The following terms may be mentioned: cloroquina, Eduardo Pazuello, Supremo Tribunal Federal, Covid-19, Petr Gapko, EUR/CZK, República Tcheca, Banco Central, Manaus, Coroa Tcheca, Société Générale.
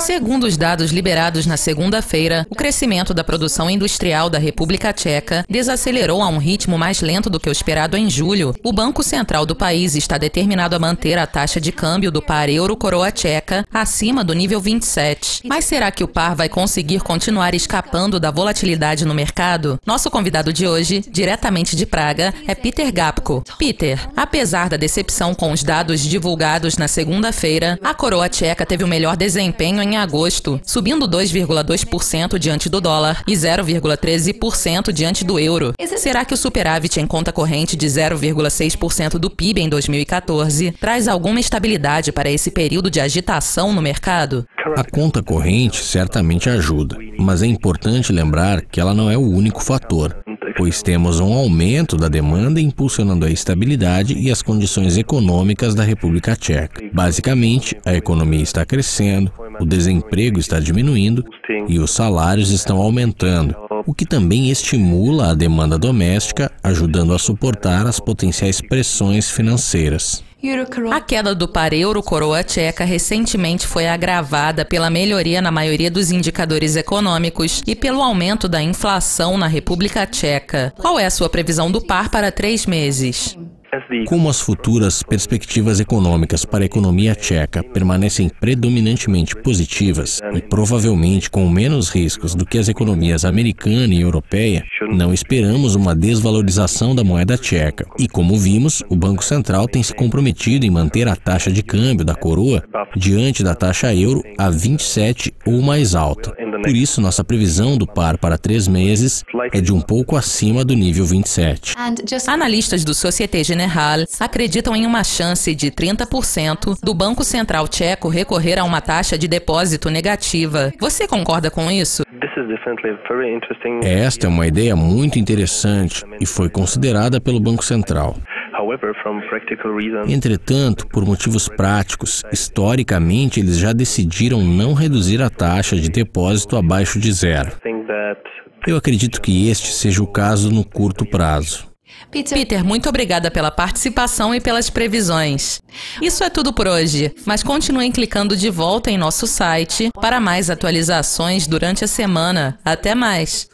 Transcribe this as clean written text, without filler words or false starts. Segundo os dados liberados na segunda-feira, o crescimento da produção industrial da República Tcheca desacelerou a um ritmo mais lento do que o esperado em julho. O Banco Central do país está determinado a manter a taxa de câmbio do par euro-coroa tcheca acima do nível 27. Mas será que o par vai conseguir continuar escapando da volatilidade no mercado? Nosso convidado de hoje, diretamente de Praga, é Petr Gapko. Petr, apesar da decepção com os dados divulgados na segunda-feira, a coroa tcheca teve o melhor desempenho em agosto, subindo 2,2% diante do dólar e 0,13% diante do euro. Será que o superávit em conta corrente de 0,6% do PIB em 2014 traz alguma estabilidade para esse período de agitação no mercado? A conta corrente certamente ajuda, mas é importante lembrar que ela não é o único fator, pois temos um aumento da demanda impulsionando a estabilidade e as condições econômicas da República Tcheca. Basicamente, a economia está crescendo, o desemprego está diminuindo e os salários estão aumentando, o que também estimula a demanda doméstica, ajudando a suportar as potenciais pressões financeiras. A queda do par euro-coroa tcheca recentemente foi agravada pela melhoria na maioria dos indicadores econômicos e pelo aumento da inflação na República Tcheca. Qual é a sua previsão do par para 3 meses? Como as futuras perspectivas econômicas para a economia tcheca permanecem predominantemente positivas e provavelmente com menos riscos do que as economias americana e europeia, não esperamos uma desvalorização da moeda tcheca. E como vimos, o Banco Central tem se comprometido em manter a taxa de câmbio da coroa diante da taxa euro a 27 ou mais alta. Por isso, nossa previsão do par para 3 meses é de um pouco acima do nível 27. Analistas do Société Générale acreditam em uma chance de 30% do Banco Central Tcheco recorrer a uma taxa de depósito negativa. Você concorda com isso? Esta é uma ideia muito interessante e foi considerada pelo Banco Central. Entretanto, por motivos práticos, historicamente eles já decidiram não reduzir a taxa de depósito abaixo de 0. Eu acredito que este seja o caso no curto prazo. Petr, muito obrigada pela participação e pelas previsões. Isso é tudo por hoje, mas continuem clicando de volta em nosso site para mais atualizações durante a semana. Até mais!